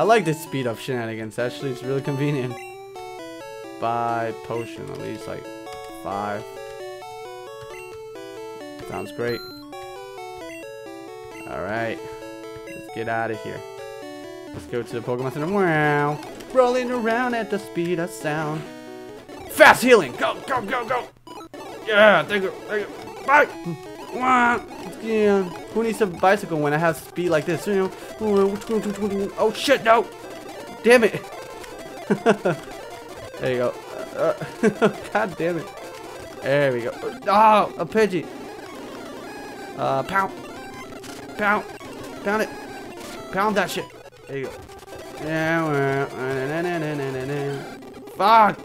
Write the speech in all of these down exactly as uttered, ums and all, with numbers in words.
I like this speed up shenanigans, actually. It's really convenient. Buy potion, at least like five. Sounds great. Alright. Let's get out of here. Let's go to the Pokemon Center. Wow. Rolling around at the speed of sound. Fast healing. Go, go, go, go. Yeah, thank you. Thank you. Bye. Wow. Yeah. Who needs a bicycle when I have speed like this? You know. Oh shit, no. Damn it. There you go. Uh, God damn it. There we go. Oh, a Pidgey. Uh, pound. Pound. Pound it. Pound that shit. There you go. Fuck.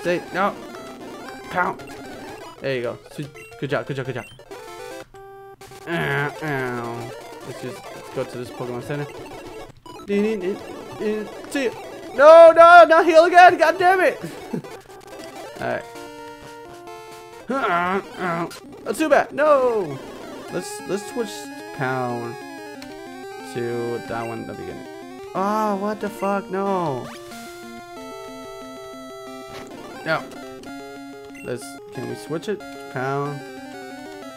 Stay. No. Pound. There you go. Sweet. Good job. Good job. Good job. Let's just go to this Pokemon Center. See you. No, no, not heal again. God damn it. Alright. That's too bad. No. Let's let's switch pound to that one at the beginning. Ah, oh, what the fuck? No. No. Let's. Can we switch it? Pound.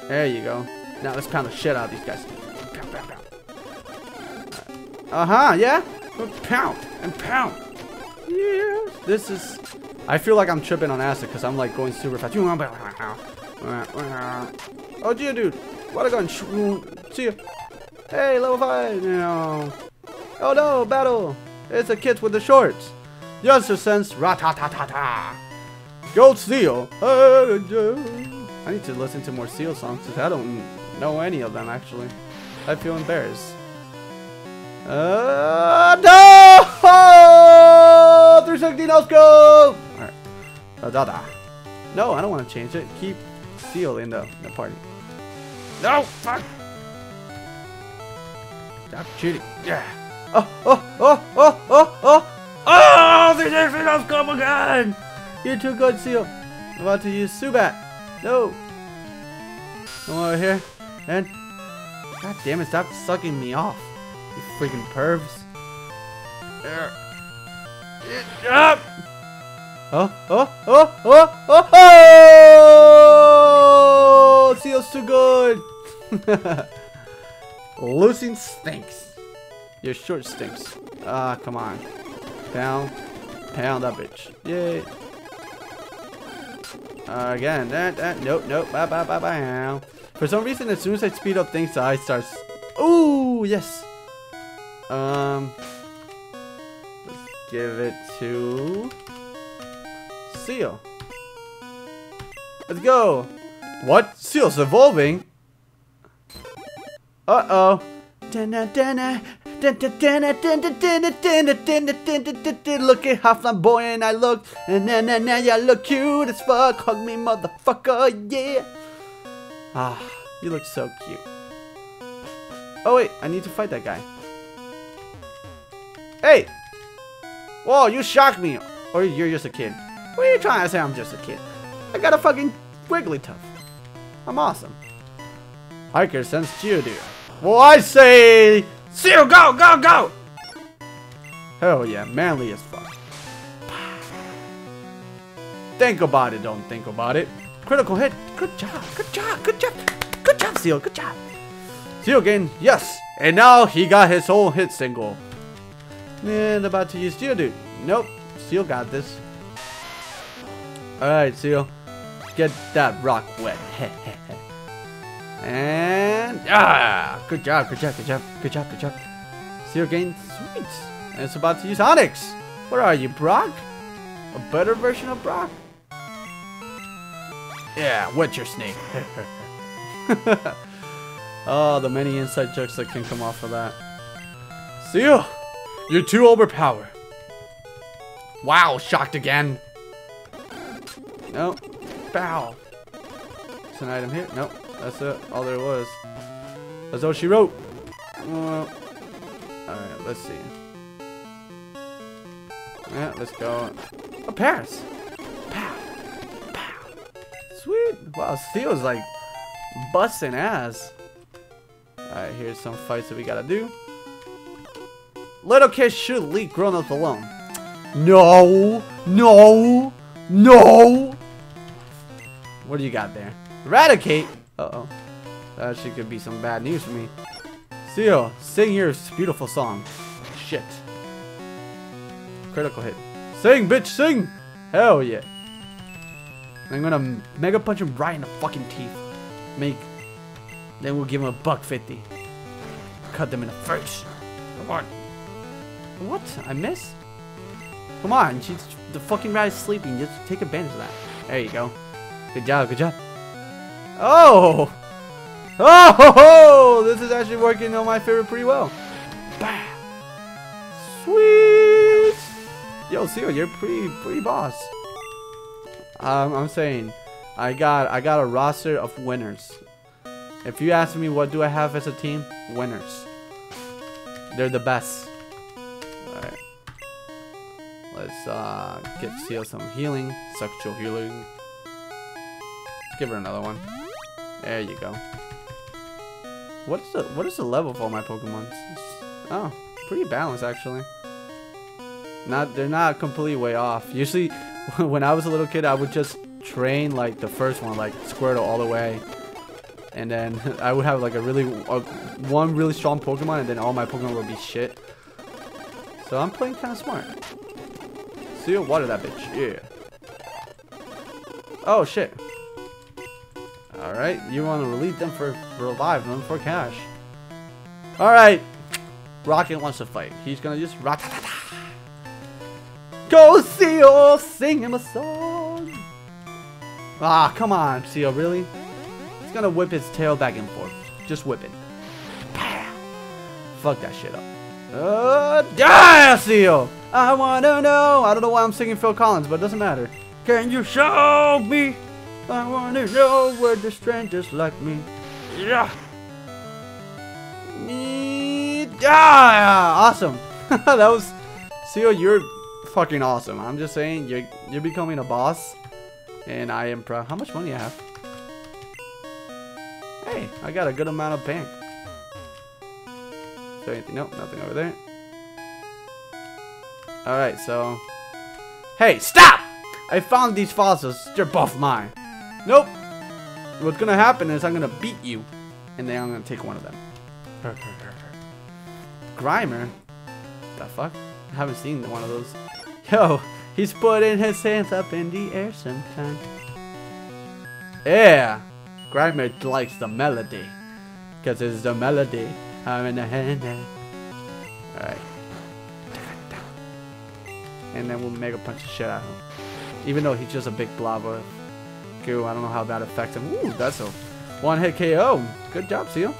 There you go. Now let's pound the shit out of these guys. Pound, pound, pound. Uh huh. Yeah. Pound and pound. Yeah. This is. I feel like I'm tripping on acid because I'm like going super fast. Oh dear, dude. What a gun. See ya. Hey, level five. No. Oh no, battle. It's a kid with the shorts. Youngster sense. Ratatatata. Gold Seal. I need to listen to more Seal songs because I don't know any of them actually. I feel embarrassed. Uh, no! three sixty no scope! Alright. Da da da. No, I don't want to change it. Keep Seal in the, in the party. No! Fuck! Stop cheating. Yeah. Oh, oh, oh, oh, oh, oh! Oh! three sixty no scope again! You're too good, Seal. I'm about to use Subat. No! Come over here. And. God damn it, stop sucking me off. You freaking pervs. There. Get up! Oh, oh, oh, oh, oh, oh! Seal's too good! Losing stinks. Your short stinks. Ah, come on. Pound. Pound that bitch. Yay. Uh, again, that, that, nope, nope. Bye, bye, bye, bye. For some reason, as soon as I speed up things, the eye starts. Ooh, yes! Um, let's give it to Seal. Let's go. What? Seal's evolving? Uh-oh. Look at how flamboyant I look. And then, and then, yeah, look cute as fuck. Hug me, motherfucker, yeah. Ah, you look so cute. Oh, wait, I need to fight that guy. Hey! Whoa, you shocked me! Or you're just a kid. What are you trying to say? I'm just a kid. I got a fucking Wigglytuff. I'm awesome. Hiker sends Geodude. Well, I say... Seal, go, go, go! Hell yeah, manly as fuck. Think about it, don't think about it. Critical hit. Good job, good job, good job. Good job, Seal, good job. Seal again, yes. And now he got his own hit single. And about to use Geodude. Nope. Seal got this. Alright, Seal. Get that rock wet. And... Ah! Good job, good job, good job, good job, good job. Seal gained sweets. And it's about to use Onix. What are you, Brock? A better version of Brock? Yeah, wet your snake. Oh, the many inside jokes that can come off of that. Seal! You're too overpowered. Wow, shocked again. Nope. Bow. There's an item here. Nope. That's it. All there was. That's all she wrote. Well, alright, let's see. Yeah, let's go. Oh, Paris. Pow. Pow. Sweet. Wow, Steel's like busting ass. Alright, here's some fights that we gotta do. Little kids should leave grown-ups alone. No, no, no. What do you got there? Eradicate? Uh-oh. That actually could be some bad news for me. Seal, sing your beautiful song. Shit. Critical hit. Sing, bitch, sing! Hell yeah. I'm gonna mega punch him right in the fucking teeth. Make. Then we'll give him a buck fifty. Cut them in the face. Come on. What? I miss? Come on. She's, the fucking rat is sleeping. Just take advantage of that. There you go. Good job. Good job. Oh. Oh, ho, ho. This is actually working on my favorite pretty well. Bam. Sweet. Yo, Seal, you're pretty, pretty boss. Um, I'm saying, I got, I got a roster of winners. If you ask me what do I have as a team, winners. They're the best. Alright. Let's uh, get Seal some healing. Sexual healing. Let's give her another one. There you go. What is the, what is the level for all my Pokemon? Oh, pretty balanced actually. Not, they're not completely way off. Usually, when I was a little kid, I would just train like the first one, like Squirtle all the way. And then I would have like a really uh, one really strong Pokemon, and then all my Pokemon would be shit. So I'm playing kind of smart. So you water that bitch, yeah. Oh shit. All right, you want to relieve them for revive them for cash. All right, Rocket wants to fight. He's gonna just ratatata. Go Seal, sing him a song. Ah, come on, Seal, really? Gonna whip his tail back and forth. Just whip it. Pow. Fuck that shit up. Uh, yeah, Seal! I wanna know. I don't know why I'm singing Phil Collins, but it doesn't matter. Can you show me? I wanna know where the strangers like me. Yeah. Me. Yeah. Awesome. That was. Seal, you're fucking awesome. I'm just saying, you're you're becoming a boss, and I am proud. How much money I have? Hey, I got a good amount of bank. Is there anything? Nope, nothing over there. Alright, so... Hey, stop! I found these fossils. They're both mine. Nope. What's gonna happen is I'm gonna beat you. And then I'm gonna take one of them. Grimer? The fuck? I haven't seen one of those. Yo, he's putting his hands up in the air sometime. Yeah! Grimer likes the melody, cause it's the melody. I'm in the hand. Alright. And then we'll mega punch the shit out of him. Even though he's just a big blob of goo, I don't know how that affects him. Ooh, that's a one hit K O. Good job, Seal.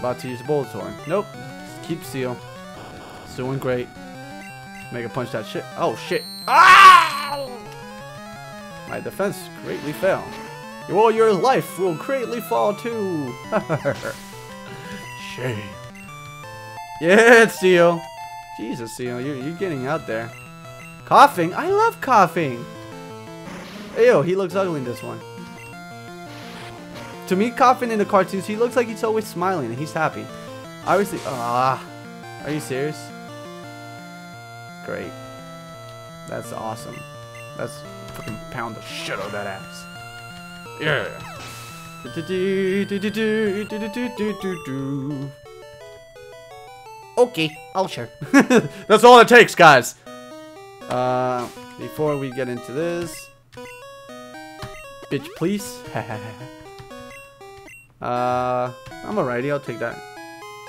About to use Bulbasaur. Nope. Just keep Seal. It's doing great. Mega punch that shit. Oh shit. Ah! My defense greatly fell. Well, your life will greatly fall too. Shame. Yeah, Seal. Jesus, Seal, you're, you're getting out there. Coughing? I love coughing. Ew, he looks ugly in this one. To me, coughing in the cartoons, he looks like he's always smiling and he's happy. Obviously, ah, are you serious? Great. That's awesome. That's fucking pound the shit out of that ass. Yeah. Okay, I'll share. That's all it takes, guys. Uh, before we get into this, bitch, please. uh, I'm alrighty. I'll take that.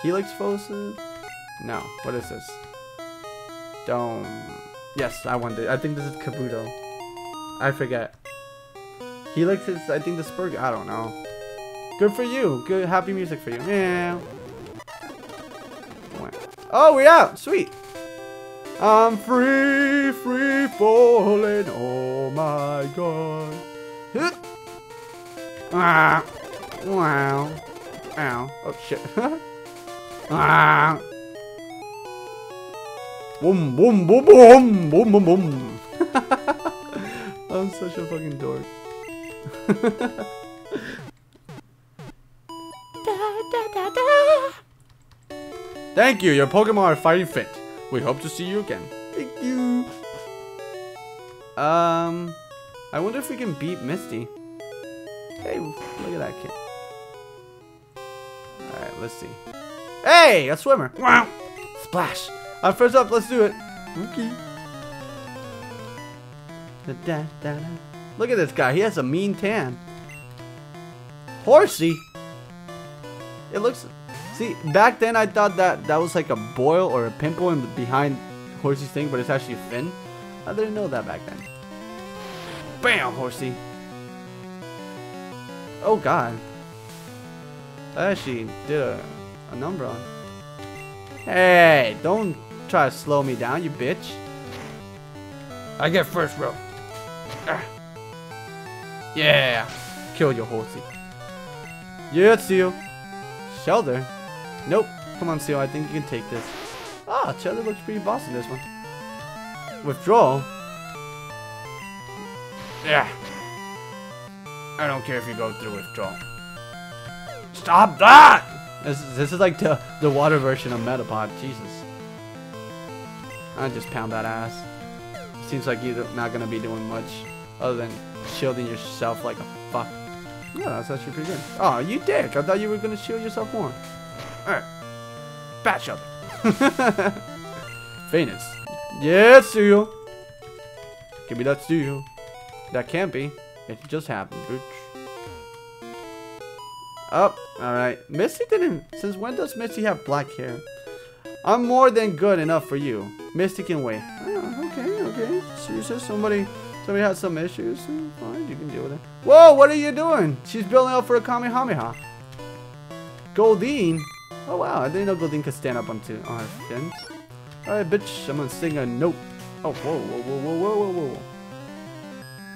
Helix Fossa? No. What is this? Dome. Yes, I want it. I think this is Kabuto. I forget. Helix is, I think, the Spurg. I don't know. Good for you. Good, happy music for you. Yeah. Oh, we're out. Sweet. I'm free, free falling. Oh my god. Huh. Ah. Wow. Ow. Oh shit. Ah. Boom, boom, boom, boom, boom, boom, boom. I'm such a fucking dork. da, da, da, da. Thank you, your Pokemon are fighting fit. We hope to see you again. Thank you. Um, I wonder if we can beat Misty. Hey, look at that kid. Alright, let's see. Hey, a swimmer. Wow. Splash. I'm first up, let's do it. Okay. Da, da, da, da. Look at this guy, he has a mean tan. Horsey? It looks... See, back then I thought that that was like a boil or a pimple in the behind Horsey's thing, but it's actually a fin. I didn't know that back then. Bam, Horsey. Oh god. I actually did a, a number on. Hey, don't try to slow me down, you bitch. I get first, bro. Ah. Yeah. Kill your Horsey. Yeah, Seal. Shelter? Nope. Come on, Seal. I think you can take this. Ah, Shelter looks pretty boss in this one. Withdrawal? Yeah. I don't care if you go through withdrawal. Stop that! This is, this is like the, the water version of Metapod. Jesus. I just pound that ass. Seems like you're not going to be doing much other than shielding yourself like a fuck. Yeah, that's actually pretty good. Oh, you dick! I thought you were gonna shield yourself more. Alright. Bat shelter. Venus. Yeah, Seal. Give me that Seal. That can't be. It just happened, bitch. Up. Oh, alright. Misty didn't. Since when does Misty have black hair? I'm more than good enough for you. Misty can wait. Oh, okay, okay. Seriously, somebody. Somebody has some issues. Fine, you can deal with it. Whoa, what are you doing? She's building up for a Kamehameha. Goldeen? Oh wow, I didn't know Goldeen could stand up on two on her fins. Alright, bitch, I'm gonna sing a note. Oh, whoa, whoa, whoa, whoa, whoa, whoa, whoa.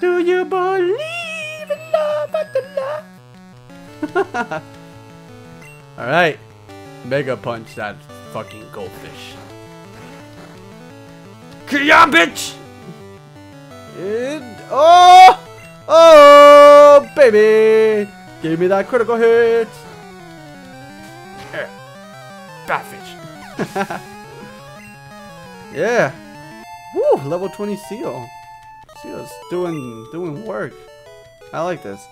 Do you believe in love but the love? Alright. Mega punch that fucking goldfish. Kia, bitch! It, oh, oh, baby, give me that critical hit. Batfish. Yeah. Woo, level twenty Seal. Seal's doing doing work. I like this.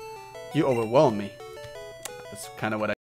You overwhelm me. That's kind of what I.